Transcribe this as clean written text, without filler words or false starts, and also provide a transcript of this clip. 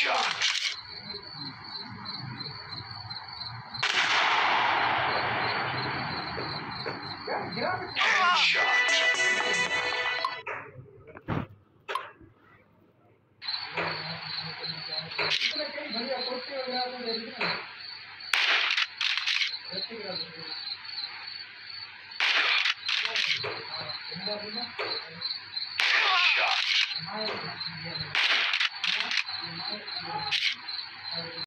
Shot.